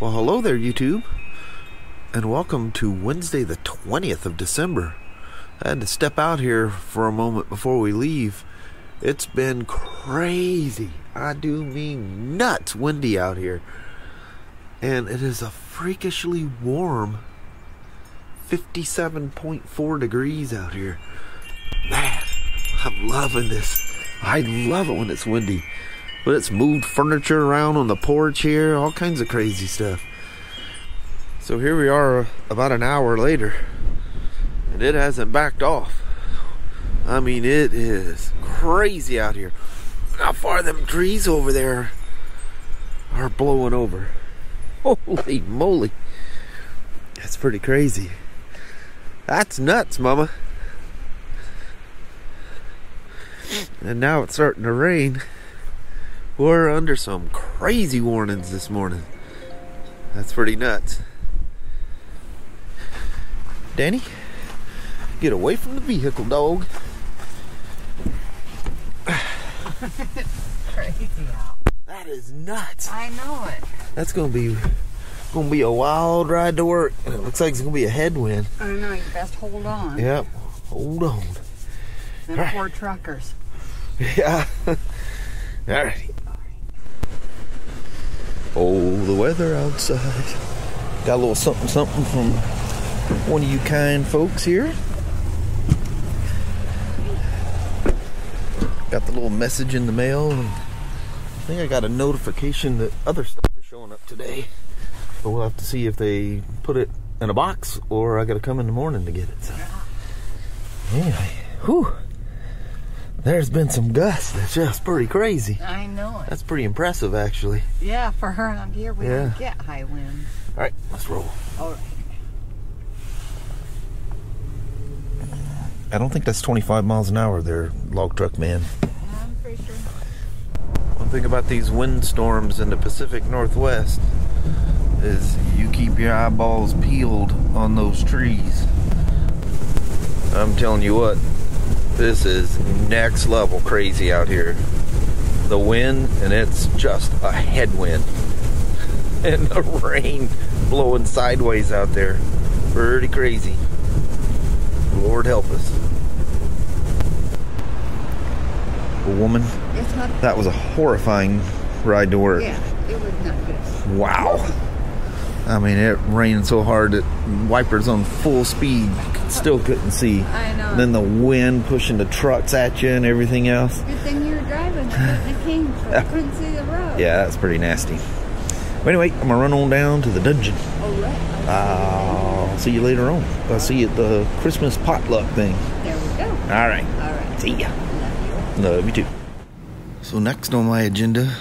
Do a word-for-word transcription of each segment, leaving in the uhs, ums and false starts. Well, hello there, YouTube, and welcome to Wednesday the twentieth of December. I had to step out here for a moment before we leave. It's been crazy. I do mean nuts windy out here. And it is a freakishly warm fifty-seven point four degrees out here. Man, I'm loving this. I love it when it's windy. But it's moved furniture around on the porch here, all kinds of crazy stuff. So here we are about an hour later, and it hasn't backed off. I mean, it is crazy out here. How far them trees over there are blowing over. Holy moly. That's pretty crazy. That's nuts, mama. And now it's starting to rain. We're under some crazy warnings this morning. That's pretty nuts. Danny, get away from the vehicle, dog. It's crazy out. That is nuts. I know it. That's gonna be gonna be a wild ride to work. It looks like it's gonna be a headwind. I know. You best hold on. Yep. Hold on. Them right. Poor truckers. Yeah. All right. Oh, the weather outside. Got a little something something from one of you kind folks here. Got the little message in the mail. And I think I got a notification that other stuff is showing up today. But we'll have to see if they put it in a box or I gotta come in the morning to get it. So. Anyway, whew. There's been some gusts. That's just pretty crazy. I know it. That's pretty impressive, actually. Yeah, for her out here, we yeah. don't get high winds. All right, let's roll. All right. I don't think that's twenty-five miles an hour there, log truck man. I'm pretty sure. One thing about these windstorms in the Pacific Northwest is you keep your eyeballs peeled on those trees. I'm telling you what. This is next level crazy out here. The wind, and it's just a headwind. And the rain blowing sideways out there. Pretty crazy. Lord help us. A woman, it's not that was a horrifying ride to work. Yeah, it was not good. Wow. I mean, it rained so hard that wipers on full speed still couldn't see. I know. Then the wind pushing the trucks at you and everything else. Good thing you were driving. I came, so I couldn't see the road. Yeah, that's pretty nasty. But anyway, I'm gonna run on down to the dungeon. All right. I'll uh, see you later on. I'll right. see you at the Christmas potluck thing. There we go. All right. All right. See ya. Love you. Love you too. So next on my agenda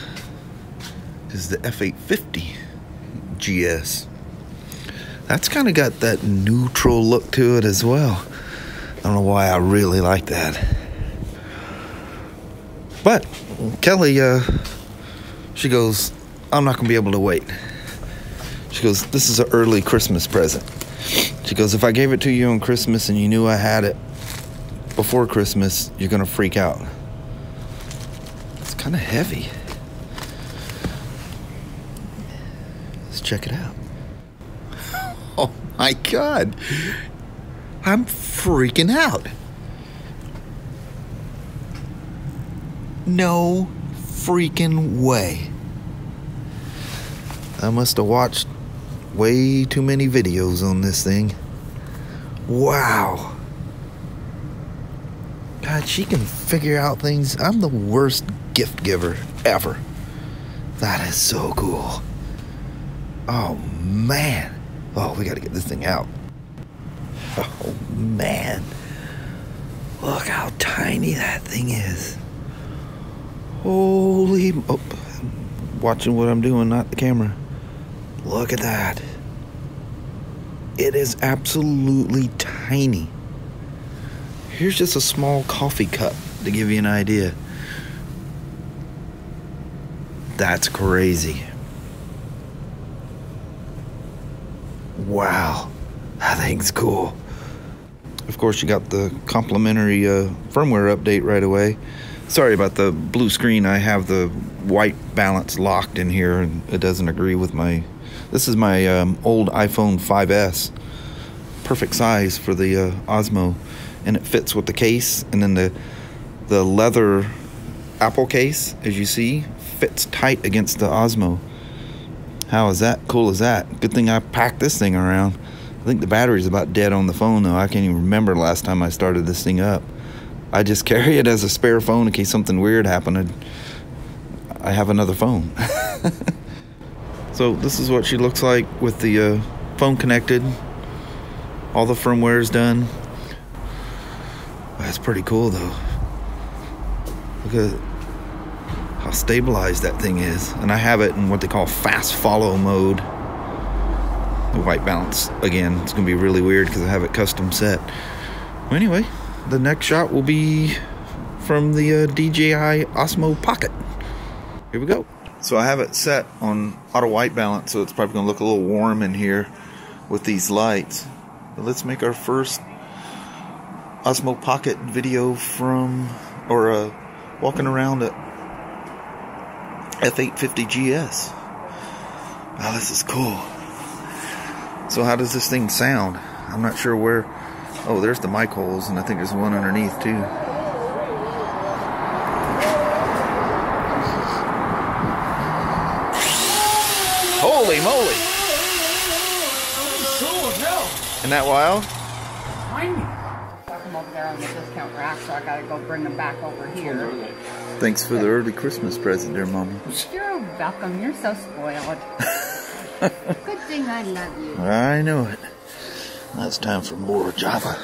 is the F eight fifty G S. That's kind of got that neutral look to it as well. I don't know why I really like that. But Kelly, uh, she goes, I'm not going to be able to wait. She goes, this is an early Christmas present. She goes, if I gave it to you on Christmas and you knew I had it before Christmas, you're going to freak out. It's kind of heavy. Let's check it out. Oh my God, I'm freaking out. No freaking way. I must have watched way too many videos on this thing. Wow. God, she can figure out things. I'm the worst gift giver ever. That is so cool. Oh man. Oh, we gotta get this thing out. Oh man. Look how tiny that thing is. Holy, oh, I'm watching what I'm doing, not the camera. Look at that. It is absolutely tiny. Here's just a small coffee cup to give you an idea. That's crazy. Wow, that thing's cool. Of course, you got the complimentary uh, firmware update right away. Sorry about the blue screen. I have the white balance locked in here and it doesn't agree with my... This is my um, old iPhone five S. Perfect size for the uh, Osmo, and it fits with the case, and then the the leather Apple case, as you see, fits tight against the Osmo. How is that? Cool is that? Good thing I packed this thing around. I think the battery's about dead on the phone though. I can't even remember last time I started this thing up. I just carry it as a spare phone in case something weird happened. I'd, I have another phone. So this is what she looks like with the uh, phone connected. All the firmware is done. That's pretty cool though. Look at how stabilized that thing is. And I have it in what they call fast follow mode. The white balance, again, it's gonna be really weird because I have it custom set. Well, anyway, the next shot will be from the uh, D J I Osmo Pocket. Here we go. So I have it set on auto white balance, so it's probably gonna look a little warm in here with these lights. But let's make our first Osmo Pocket video from, or uh, walking around a F eight fifty G S. Wow, this is cool. So how does this thing sound? I'm not sure where. Oh, there's the mic holes, and I think there's one underneath too. Holy moly! Cool as hell. Isn't that wild? Over there on the discount rack, so I gotta go bring them back over here. Thanks for the early Christmas present there, Mama. You're welcome. You're so spoiled. Good thing I love you. I know it. Now it's time for more Java.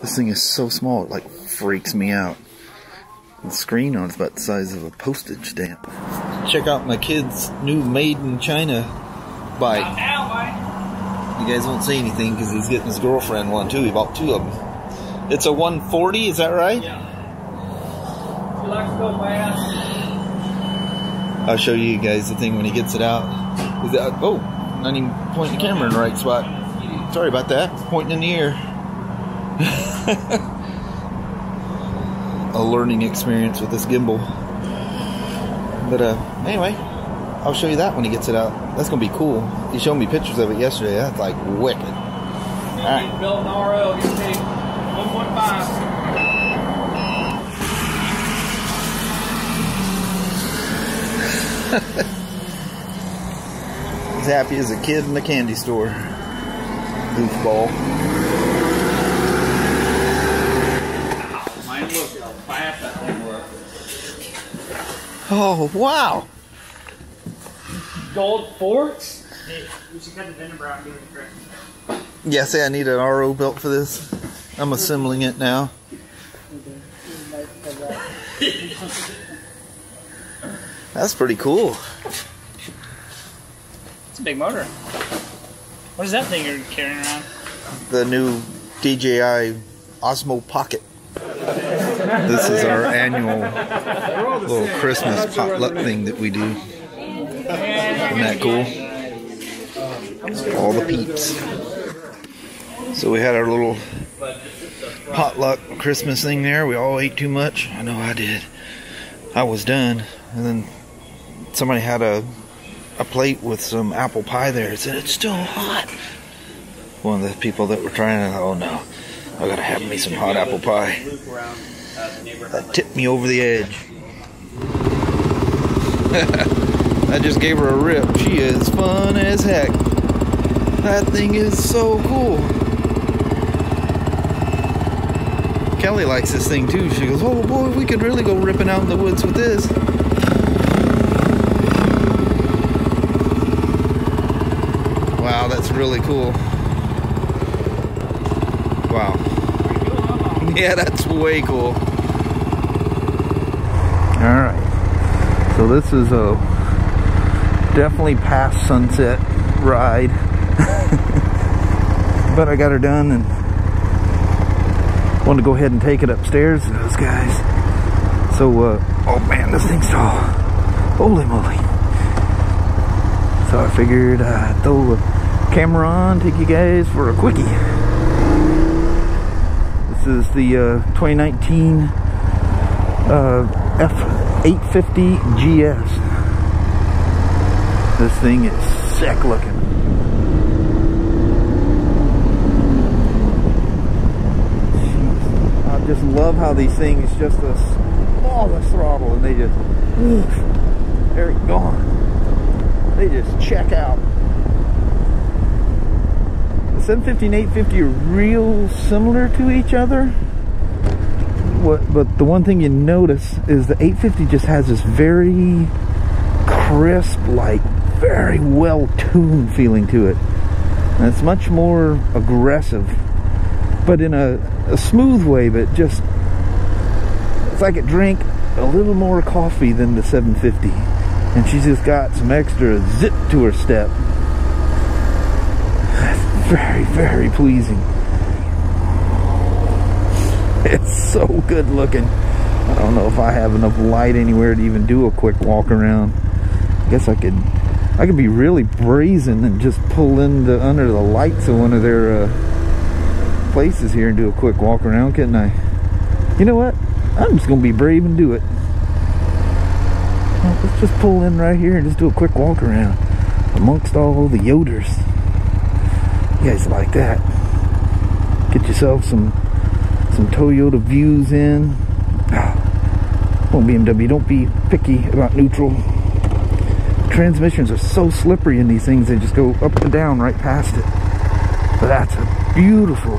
This thing is so small, it like freaks me out. The screen on it's about the size of a postage stamp. Check out my kids' new made in China bike. Not now, bike. You guys won't say anything because he's getting his girlfriend one too. He bought two of them. It's a one forty, is that right? Yeah. He likes to go fast. I'll show you guys the thing when he gets it out. Is that, oh, not even pointing the camera in the right spot. Sorry about that. It's pointing in the air. A learning experience with this gimbal. But uh, anyway. I'll show you that when he gets it out. That's gonna be cool. He showed me pictures of it yesterday. That's like wicked. Alright. He's happy as a kid in the candy store. Goofball. Oh wow. Gold forks? Hey, you should cut the vendor brown doing it correct. Yeah, say I need an R O belt for this. I'm assembling it now. That's pretty cool. It's a big motor. What is that thing you're carrying around? The new D J I Osmo Pocket. This is our annual little Christmas potluck thing that we do. Isn't that cool? All the peeps. So we had our little potluck Christmas thing there. We all ate too much. I know I did. I was done. And then somebody had a a plate with some apple pie there. It said, it's still hot. One of the people that were trying to, oh no, I gotta have me some hot apple pie. That tipped me over the edge. I just gave her a rip. She is fun as heck. That thing is so cool. Kelly likes this thing too. She goes, oh boy, we could really go ripping out in the woods with this. Wow, that's really cool. Wow. Yeah, that's way cool. Alright. So this is a definitely past sunset ride. But I got her done and wanted to go ahead and take it upstairs to those guys. So uh oh man, this thing's tall. Holy moly. So I figured I'd uh, throw a camera on, take you guys for a quickie. This This is the uh, twenty nineteen uh, F eight fifty G S. This thing is sick looking. Jeez. I just love how these things, just the smallest throttle, and they just, oof, they're gone. They just check out. seven fifty and eight fifty are real similar to each other. What, but the one thing you notice is the eight fifty just has this very crisp, like very well-tuned feeling to it. And it's much more aggressive, but in a, a smooth way, but just, it's like it drank a little more coffee than the seven fifty. And she's just got some extra zip to her step. Very, very pleasing. It's so good looking. I don't know if I have enough light anywhere to even do a quick walk around. I guess I could I could be really brazen and just pull in the, under the lights of one of their uh, places here and do a quick walk around, couldn't I? You know what? I'm just going to be brave and do it. Well, let's just pull in right here and just do a quick walk around amongst all the Yoders. You guys like that? Get yourself some some Toyota views in. Oh, B M W, don't be picky about neutral. Transmissions are so slippery in these things, they just go up and down right past it. But that's a beautiful,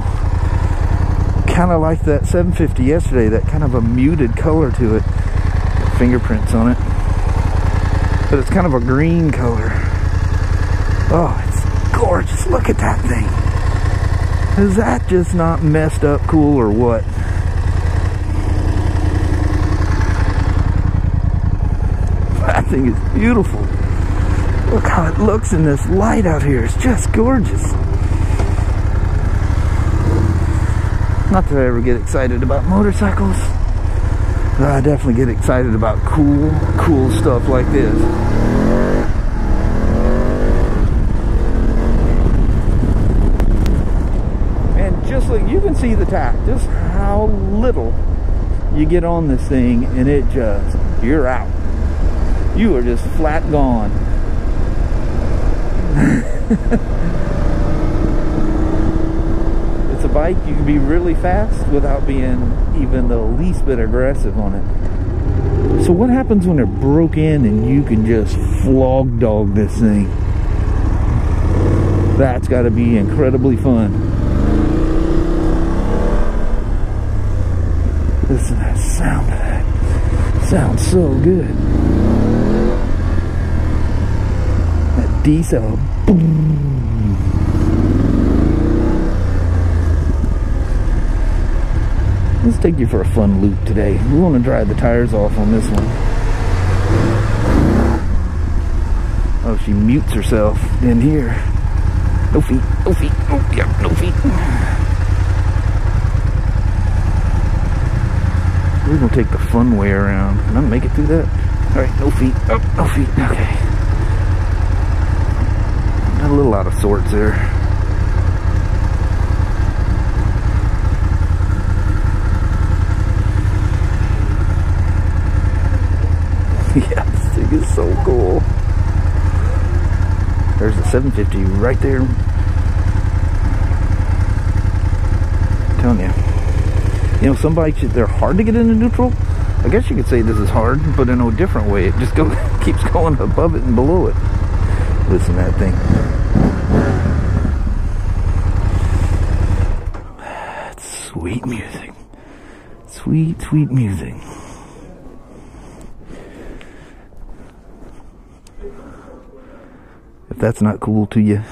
kind of like that seven fifty yesterday, that kind of a muted color to it. Fingerprints on it. But it's kind of a green color. Oh, it's gorgeous. Look at that thing. Is that just not messed up cool or what? That thing is beautiful. Look how it looks in this light out here. It's just gorgeous. Not that I ever get excited about motorcycles, but I definitely get excited about cool, cool stuff like this. You can see the tack, just how little you get on this thing, and it just, you're out. You are just flat gone. It's a bike, you can be really fast without being even the least bit aggressive on it. So what happens when they're broke in and you can just flog dog this thing? That's got to be incredibly fun. Listen to that sound of that. Sounds so good. That diesel. Boom. Let's take you for a fun loop today. We want to dry the tires off on this one. Oh, she mutes herself in here. No feet. No feet. Oh, yeah, no feet. We're gonna take the fun way around. Can I make it through that? All right, no feet. Oh, no feet. Okay. Got a little out of sorts there. Yeah, this thing is so cool. There's the seven fifty right there. I'm telling you. You know, some bikes, they're hard to get into neutral. I guess you could say this is hard, but in a different way. It just goes, keeps going above it and below it. Listen to that thing. That's sweet music. Sweet, sweet music. If that's not cool to you,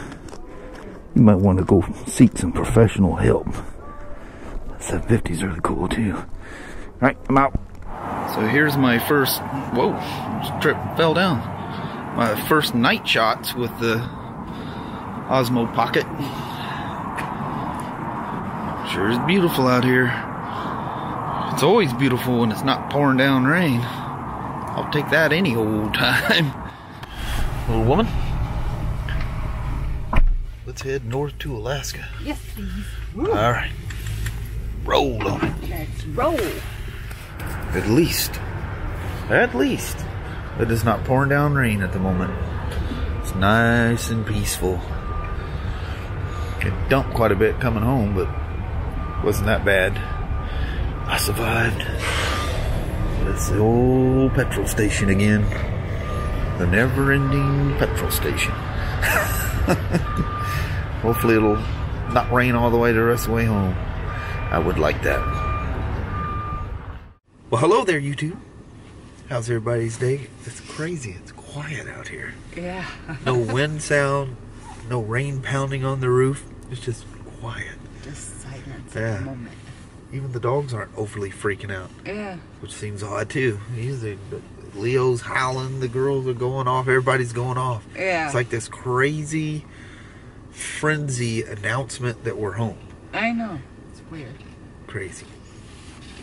you might want to go seek some professional help. seven fifties are really cool too. All right, I'm out. So here's my first, whoa, trip fell down. My first night shots with the Osmo Pocket. Sure is beautiful out here. It's always beautiful when it's not pouring down rain. I'll take that any old time. Little woman, let's head north to Alaska. Yes, please. Ooh. All right. roll on it. Let's roll. At least. At least. It is not pouring down rain at the moment. It's nice and peaceful. It dumped quite a bit coming home, but wasn't that bad. I survived. It's the old petrol station again. The never-ending petrol station. Hopefully it'll not rain all the way the rest of the way home. I would like that. Well, hello there, YouTube. How's everybody's day? It's crazy. It's quiet out here. Yeah. No wind sound. No rain pounding on the roof. It's just quiet. Just silence yeah. at the moment. Even the dogs aren't overly freaking out. Yeah. Which seems odd too. Usually, but Leo's howling. The girls are going off. Everybody's going off. Yeah. It's like this crazy frenzy announcement that we're home. I know. It's weird. Crazy.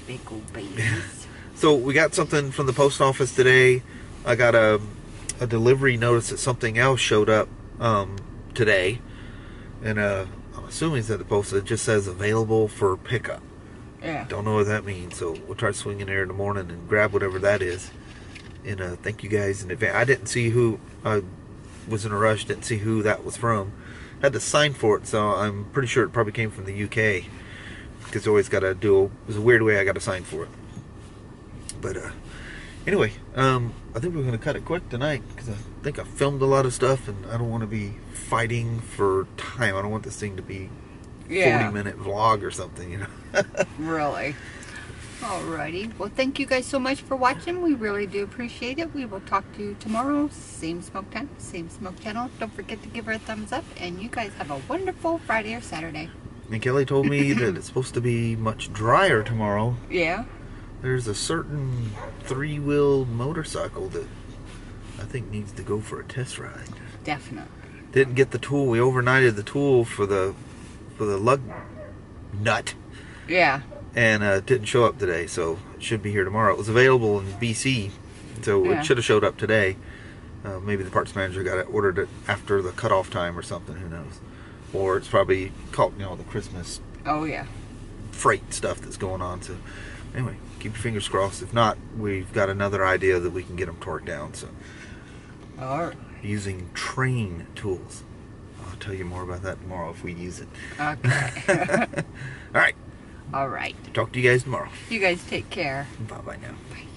Big old babies. So we got something from the post office today. I got a, a delivery notice that something else showed up. Um. today, and uh, I'm assuming it's at the post. It just says available for pickup. Yeah. Don't know what that means, so we'll try swinging there in the morning and grab whatever that is. And uh, thank you guys in advance. I didn't see who. I was in a rush. Didn't see who that was from. Had to sign for it, so I'm pretty sure it probably came from the U K. Because I always got to do. It was a weird way I got to sign for it. But uh, anyway, um, I think we're gonna cut it quick tonight because I think I filmed a lot of stuff, and I don't want to be fighting for time. I don't want this thing to be yeah. forty minute vlog or something, you know. Really. Alrighty. Well, thank you guys so much for watching. We really do appreciate it. We will talk to you tomorrow. Same smoke time, same smoke channel. Don't forget to give her a thumbs up, and you guys have a wonderful Friday or Saturday. And Kelly told me that it's supposed to be much drier tomorrow. Yeah. There's a certain three-wheel motorcycle that I think needs to go for a test ride. Definitely. Didn't get the tool. We overnighted the tool for the for the lug nut. Yeah. And uh, it didn't show up today, so it should be here tomorrow. It was available in B C, so yeah. it should have showed up today. Uh, maybe the parts manager got it, ordered it after the cutoff time or something. Who knows? Or it's probably caught, you know, the Christmas. Oh yeah. Freight stuff that's going on. So anyway, keep your fingers crossed. If not, we've got another idea that we can get them torqued down. So. All right. Using train tools. I'll tell you more about that tomorrow if we use it. Okay. All right. All right. Talk to you guys tomorrow. You guys take care. Bye bye now. Bye.